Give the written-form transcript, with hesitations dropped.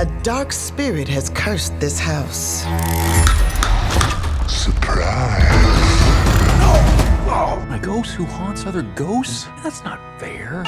A dark spirit has cursed this house. Surprise! No! Oh, my ghost who haunts other ghosts? That's not fair.